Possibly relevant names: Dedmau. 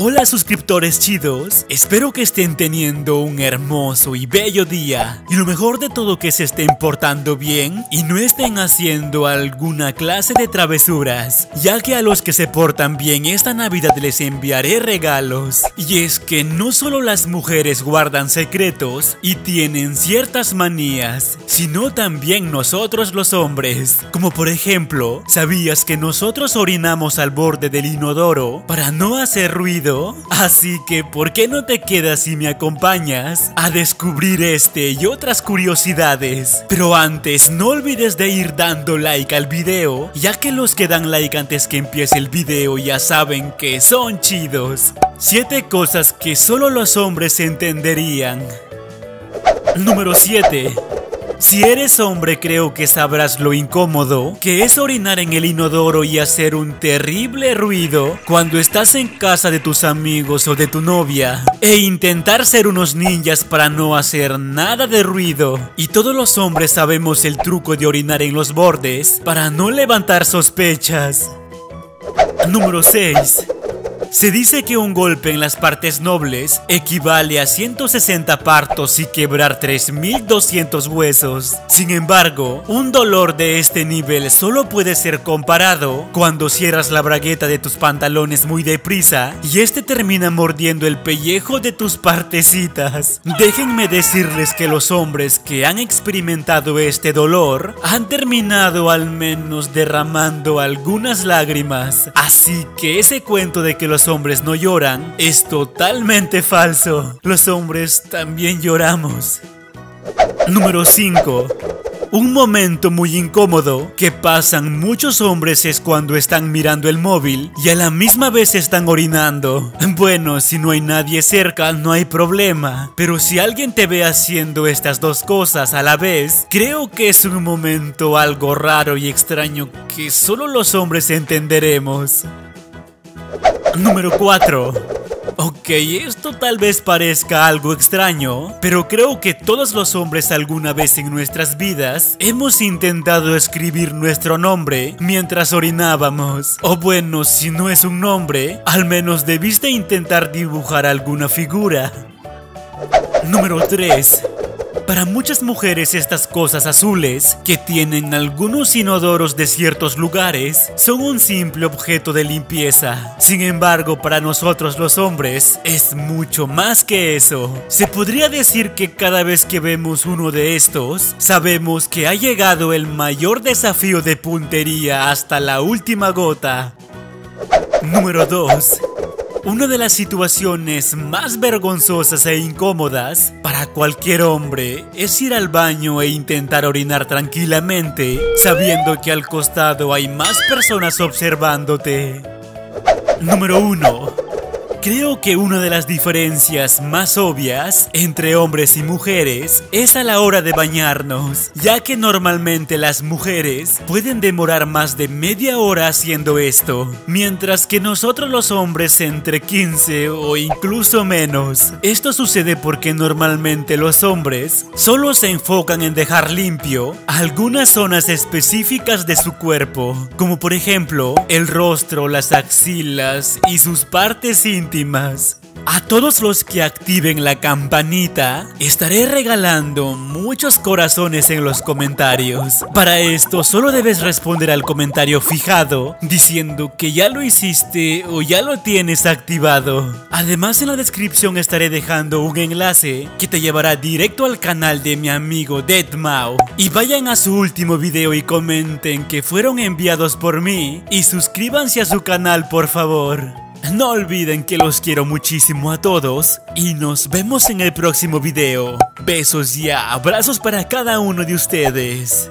Hola suscriptores chidos, espero que estén teniendo un hermoso y bello día. Y lo mejor de todo, que se estén portando bien y no estén haciendo alguna clase de travesuras, ya que a los que se portan bien esta Navidad les enviaré regalos. Y es que no solo las mujeres guardan secretos y tienen ciertas manías, sino también nosotros los hombres. Como por ejemplo, ¿sabías que nosotros orinamos al borde del inodoro para no hacer ruido? Así que, ¿por qué no te quedas y me acompañas a descubrir este y otras curiosidades? Pero antes, no olvides de ir dando like al video, ya que los que dan like antes que empiece el video ya saben que son chidos. 7 cosas que solo los hombres entenderían. Número 7. Si eres hombre, creo que sabrás lo incómodo que es orinar en el inodoro y hacer un terrible ruido cuando estás en casa de tus amigos o de tu novia, e intentar ser unos ninjas para no hacer nada de ruido. Y todos los hombres sabemos el truco de orinar en los bordes para no levantar sospechas. Número 6. Se dice que un golpe en las partes nobles equivale a 160 partos y quebrar 3200 huesos. Sin embargo, un dolor de este nivel solo puede ser comparado cuando cierras la bragueta de tus pantalones muy deprisa y este termina mordiendo el pellejo de tus partecitas. Déjenme decirles que los hombres que han experimentado este dolor han terminado al menos derramando algunas lágrimas. Así que ese cuento de que los hombres no lloran es totalmente falso. Los hombres también lloramos. Número 5. Un momento muy incómodo que pasan muchos hombres es cuando están mirando el móvil y a la misma vez están orinando. Bueno, si no hay nadie cerca no hay problema, pero si alguien te ve haciendo estas dos cosas a la vez, creo que es un momento algo raro y extraño que solo los hombres entenderemos. Número 4. Ok, esto tal vez parezca algo extraño, pero creo que todos los hombres alguna vez en nuestras vidas hemos intentado escribir nuestro nombre mientras orinábamos. O bueno, si no es un nombre, al menos debiste intentar dibujar alguna figura. Número 3. Para muchas mujeres estas cosas azules que tienen algunos inodoros de ciertos lugares son un simple objeto de limpieza. Sin embargo, para nosotros los hombres es mucho más que eso. Se podría decir que cada vez que vemos uno de estos, sabemos que ha llegado el mayor desafío de puntería hasta la última gota. Número 2. Una de las situaciones más vergonzosas e incómodas para cualquier hombre es ir al baño e intentar orinar tranquilamente, sabiendo que al costado hay más personas observándote. Número 1. Creo que una de las diferencias más obvias entre hombres y mujeres es a la hora de bañarnos, ya que normalmente las mujeres pueden demorar más de media hora haciendo esto, mientras que nosotros los hombres entre 15 o incluso menos. Esto sucede porque normalmente los hombres solo se enfocan en dejar limpio algunas zonas específicas de su cuerpo, como por ejemplo el rostro, las axilas y sus partes íntimas. A todos los que activen la campanita, estaré regalando muchos corazones en los comentarios. Para esto solo debes responder al comentario fijado, diciendo que ya lo hiciste o ya lo tienes activado. Además, en la descripción estaré dejando un enlace que te llevará directo al canal de mi amigo Dedmau. Y vayan a su último video y comenten que fueron enviados por mí y suscríbanse a su canal, por favor. No olviden que los quiero muchísimo a todos y nos vemos en el próximo video. Besos y abrazos para cada uno de ustedes.